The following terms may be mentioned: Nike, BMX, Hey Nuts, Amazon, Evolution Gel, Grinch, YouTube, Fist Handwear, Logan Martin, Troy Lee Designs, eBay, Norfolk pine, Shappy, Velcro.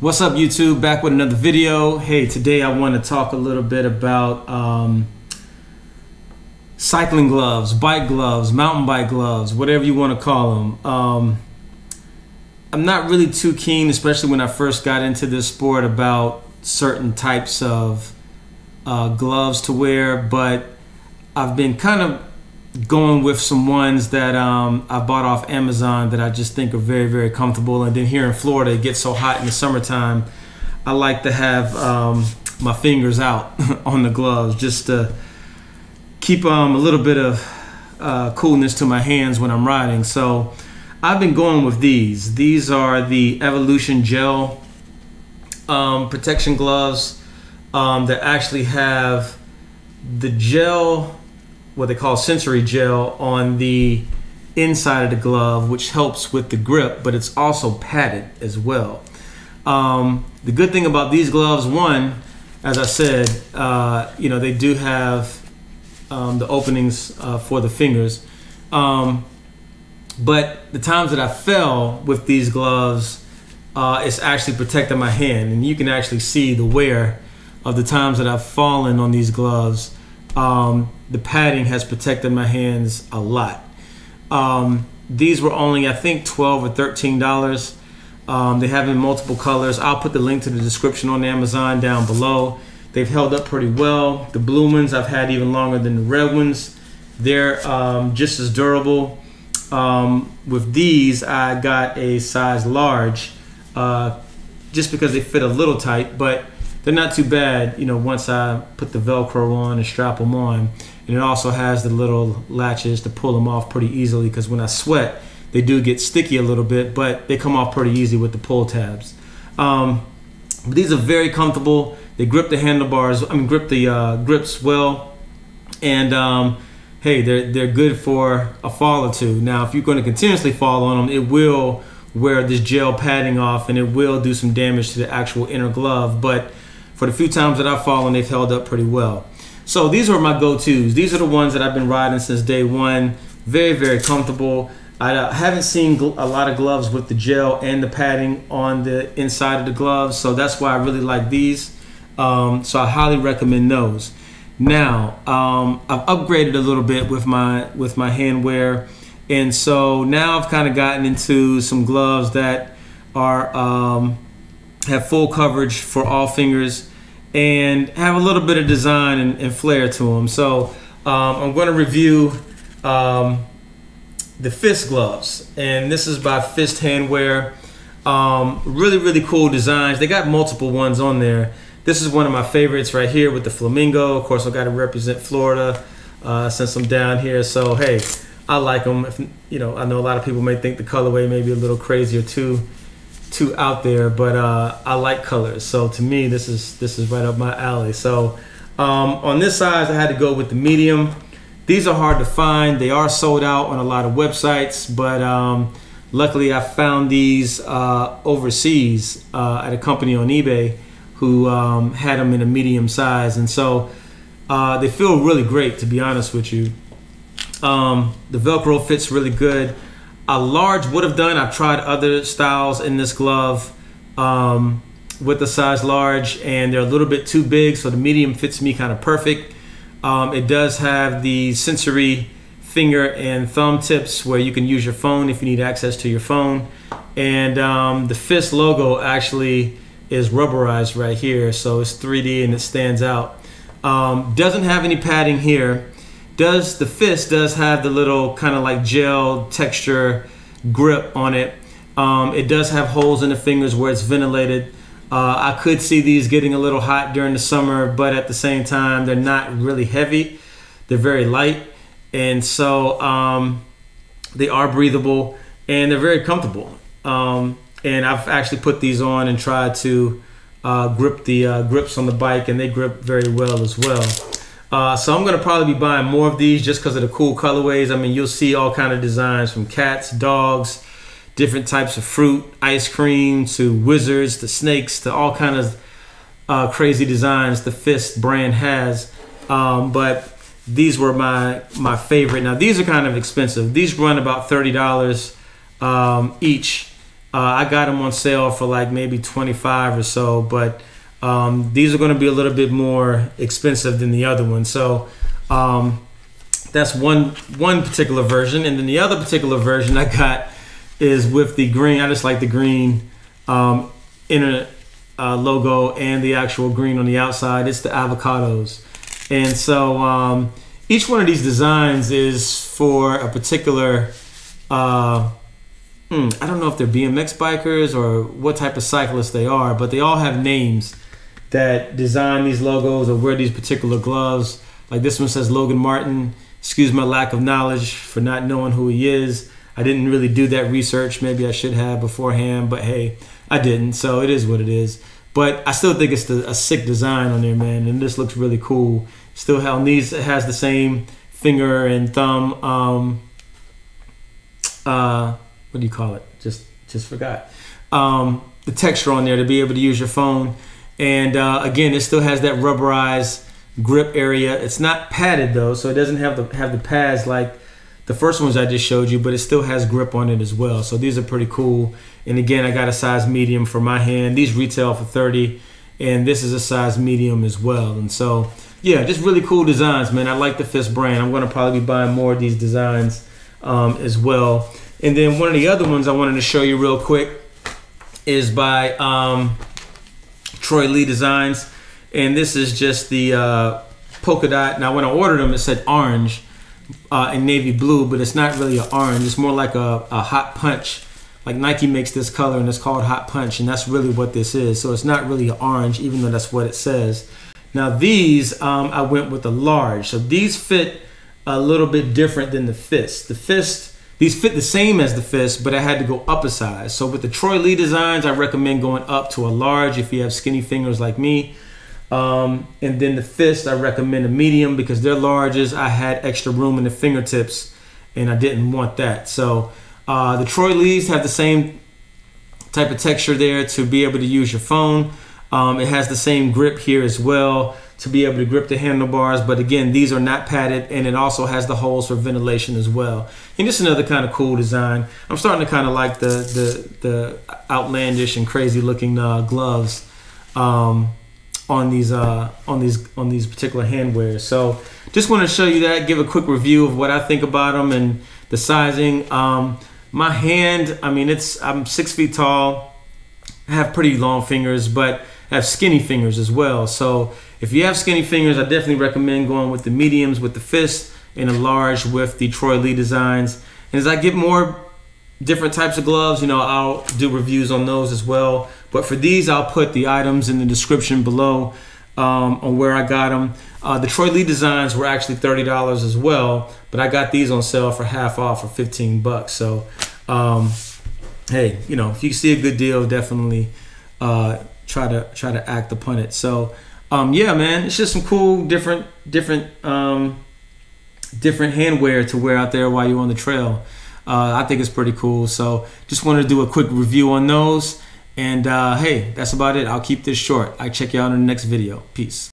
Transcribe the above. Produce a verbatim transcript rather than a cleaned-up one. What's up, YouTube? Back with another video. Hey, today I want to talk a little bit about um, cycling gloves, bike gloves, mountain bike gloves, whatever you want to call them. Um, I'm not really too keen, especially when I first got into this sport, about certain types of uh, gloves to wear, but I've been kind of going with some ones that um, I bought off Amazon that I just think are very, very comfortable. And then here in Florida, it gets so hot in the summertime, I like to have um, my fingers out on the gloves just to keep um, a little bit of uh, coolness to my hands when I'm riding. So I've been going with these. These are the Evolution Gel um, protection gloves um, that actually have the gel, what they call sensory gel, on the inside of the glove, which helps with the grip, but it's also padded as well. Um, the good thing about these gloves, one, as I said, uh, you know, they do have Um, the openings uh, for the fingers, um, but the times that I fell with these gloves, uh, it's actually protecting my hand, and you can actually see the wear of the times that I've fallen on these gloves. Um, the padding has protected my hands a lot. Um, these were only, I think, twelve or thirteen dollars. Um, they have in multiple colors. I'll put the link to the description on Amazon down below. They've held up pretty well. The blue ones I've had even longer than the red ones. They're um, just as durable. Um, with these, I got a size large uh, just because they fit a little tight, but they're not too bad, you know, once I put the Velcro on and strap them on. And it also has the little latches to pull them off pretty easily, because when I sweat, they do get sticky a little bit, but they come off pretty easy with the pull tabs. Um, but these are very comfortable. They grip the handlebars, I mean, grip the uh, grips well, and um, hey, they're, they're good for a fall or two. Now, if you're going to continuously fall on them, it will wear this gel padding off, and it will do some damage to the actual inner glove, but for the few times that I've fallen, they've held up pretty well. So these are my go-tos. These are the ones that I've been riding since day one. Very, very comfortable. I haven't seen a lot of gloves with the gel and the padding on the inside of the gloves, so that's why I really like these. Um, so I highly recommend those. Now, um, I've upgraded a little bit with my with my handwear, and so now I've kind of gotten into some gloves that are um, have full coverage for all fingers and have a little bit of design and, and flair to them. So um, I'm going to review um, the Fist gloves, and this is by Fist Handwear. Um, really, really cool designs. They got multiple ones on there. This is one of my favorites right here with the flamingo. Of course, I've got to represent Florida uh, since I'm down here. So, hey, I like them. If, you know, I know a lot of people may think the colorway may be a little crazy or too, too out there, but uh, I like colors. So, to me, this is this is right up my alley. So, um, on this size, I had to go with the medium. These are hard to find. They are sold out on a lot of websites, but um, luckily I found these uh, overseas uh, at a company on eBay who um, had them in a medium size, and so uh, they feel really great, to be honest with you. Um, the Velcro fits really good. A large would have done. I've tried other styles in this glove um, with the size large, and they're a little bit too big, so the medium fits me kind of perfect. Um, it does have the sensory finger and thumb tips where you can use your phone if you need access to your phone, and um, the Fist logo actually is rubberized right here, so it's three D and it stands out. Um, doesn't have any padding here. Does the Fist does have the little kind of like gel texture grip on it. Um, it does have holes in the fingers where it's ventilated. Uh, I could see these getting a little hot during the summer, but at the same time, they're not really heavy. They're very light, and so um, they are breathable and they're very comfortable. Um, And I've actually put these on and tried to uh, grip the uh, grips on the bike, and they grip very well as well. Uh, so I'm going to probably be buying more of these just because of the cool colorways. I mean, you'll see all kind of designs from cats, dogs, different types of fruit, ice cream, to wizards, to snakes, to all kind of uh, crazy designs the Fist brand has. Um, but these were my, my favorite. Now, these are kind of expensive. These run about thirty dollars um, each. Uh, I got them on sale for like maybe twenty-five or so, but um, these are going to be a little bit more expensive than the other one. So um, that's one one particular version, and then the other particular version I got is with the green. I just like the green um, inner uh, logo and the actual green on the outside. It's the avocados, and so um, each one of these designs is for a particular. Uh, Hmm, I don't know if they're B M X bikers or what type of cyclists they are, but they all have names that design these logos or wear these particular gloves. Like this one says Logan Martin. Excuse my lack of knowledge for not knowing who he is. I didn't really do that research. Maybe I should have beforehand, but hey, I didn't. So it is what it is. But I still think it's the, a sick design on there, man. And this looks really cool. Still hell needs, it has the same finger and thumb. Um, uh, What do you call it? Just just forgot. Um, the texture on there to be able to use your phone. And uh, again, it still has that rubberized grip area. It's not padded though, so it doesn't have the have the pads like the first ones I just showed you, but it still has grip on it as well. So these are pretty cool. And again, I got a size medium for my hand. These retail for thirty dollars, and this is a size medium as well. And so yeah, just really cool designs, man. I like the Fist brand. I'm gonna probably be buying more of these designs um, as well. And then one of the other ones I wanted to show you real quick is by um, Troy Lee Designs. And this is just the uh, polka dot. Now when I ordered them, it said orange uh, and navy blue, but it's not really an orange. It's more like a, a hot punch. Like Nike makes this color and it's called hot punch, and that's really what this is. So it's not really an orange, even though that's what it says. Now these, um, I went with a large. So these fit a little bit different than the Fist. The Fist, these fit the same as the Fist, but I had to go up a size. So with the Troy Lee Designs, I recommend going up to a large if you have skinny fingers like me. Um, and then the Fist, I recommend a medium, because their larges, I had extra room in the fingertips and I didn't want that. So uh, the Troy Lees have the same type of texture there to be able to use your phone. Um, it has the same grip here as well to be able to grip the handlebars, but again, these are not padded, and it also has the holes for ventilation as well. And just another kind of cool design. I'm starting to kind of like the the, the outlandish and crazy looking uh, gloves um, on these uh, on these on these particular handwears. So just want to show you that, give a quick review of what I think about them and the sizing. Um, my hand, I mean, it's I'm six feet tall. I have pretty long fingers, but I have skinny fingers as well. So if you have skinny fingers, I definitely recommend going with the mediums with the Fist and a large with the Troy Lee Designs. And as I get more different types of gloves, you know, I'll do reviews on those as well. But for these, I'll put the items in the description below um, on where I got them. Uh, the Troy Lee Designs were actually thirty dollars as well, but I got these on sale for half off for fifteen bucks. So, um, hey, you know, if you see a good deal, definitely uh, try to try to act upon it. So. Um, yeah, man, it's just some cool, different, different, um, different handwear to wear out there while you're on the trail. Uh, I think it's pretty cool. So just wanted to do a quick review on those. And uh, hey, that's about it. I'll keep this short. I'll check you out in the next video. Peace.